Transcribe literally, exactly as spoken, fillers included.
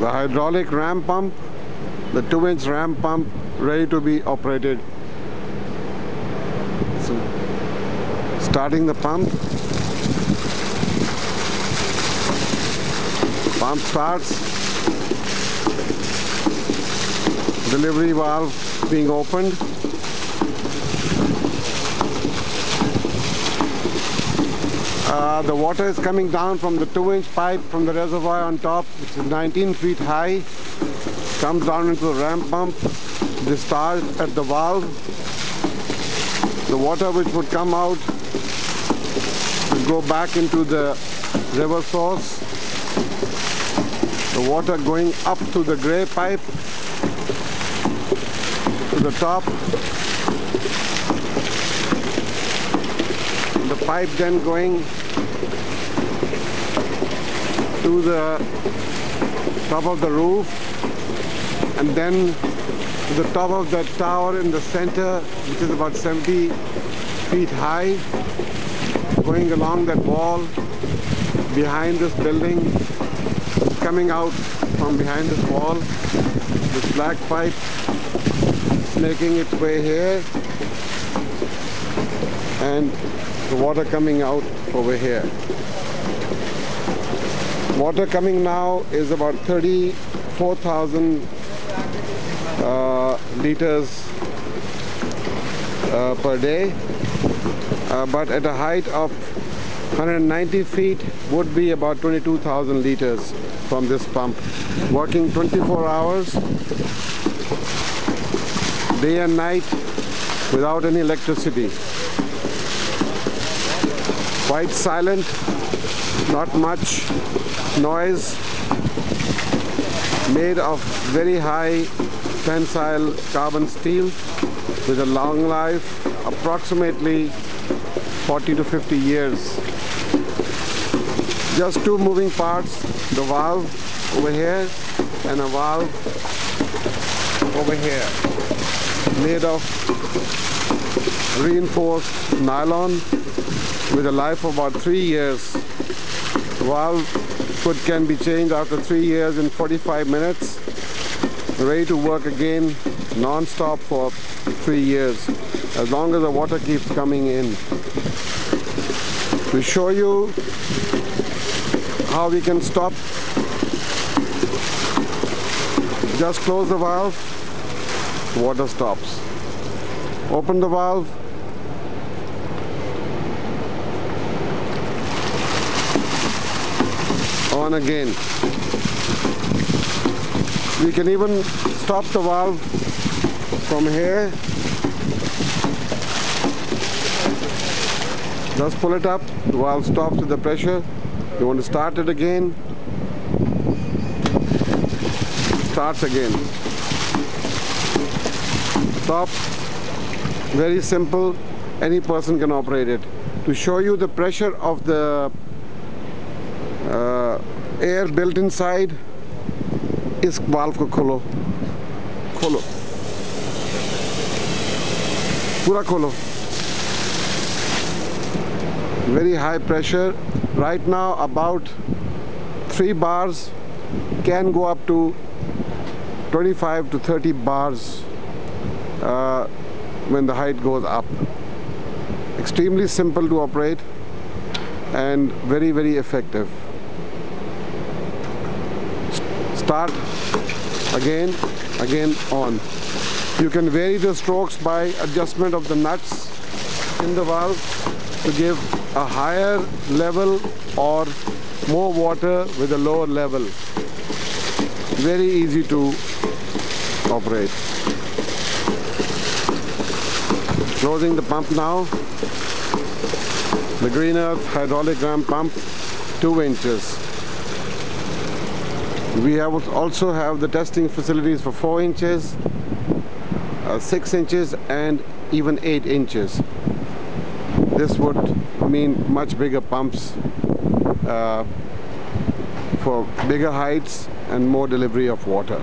the hydraulic ram pump, the two inch ram pump, ready to be operated. So, starting the pump. Pump starts. Delivery valve being opened. Uh, the water is coming down from the two inch pipe from the reservoir on top, which is nineteen feet high. Comes down into the ram pump, discharged at the valve. The water which would come out will go back into the river source. The water going up through the grey pipe to the top. The pipe then going to the top of the roof, and then to the top of the tower in the center, which is about seventy feet high, going along that wall behind this building, coming out from behind this wall, this black pipe making its way here, and the water coming out over here. Water coming now is about thirty-four thousand uh, liters uh, per day, uh, but at a height of one hundred ninety feet would be about twenty-two thousand liters from this pump, working twenty-four hours, day and night, without any electricity. Quite silent, not much noise, made of very high tensile carbon steel with a long life, approximately forty to fifty years. Just two moving parts, the valve over here and a valve over here, made of reinforced nylon, with a life of about three years. The valve foot can be changed after three years in forty-five minutes. Ready to work again non-stop for three years, as long as the water keeps coming in. We show you how we can stop. Just close the valve, water stops. Open the valve, on again. We can even stop the valve from here. Just pull it up, the valve stops with the pressure. You want to start it again, starts again. Stop, very simple, any person can operate it. To show you the pressure of the Uh, air built inside, is valve ko kholo, kholo, pura kholo. Very high pressure, right now about three bars, can go up to twenty-five to thirty bars uh, when the height goes up. Extremely simple to operate and very very effective. Start again, again on. You can vary the strokes by adjustment of the nuts in the valve to give a higher level or more water with a lower level. Very easy to operate. Closing the pump now. The Green Earth Hydraulic Ram Pump, two inches. We have also have the testing facilities for four inches, uh, six inches and even eight inches. This would mean much bigger pumps uh, for bigger heights and more delivery of water.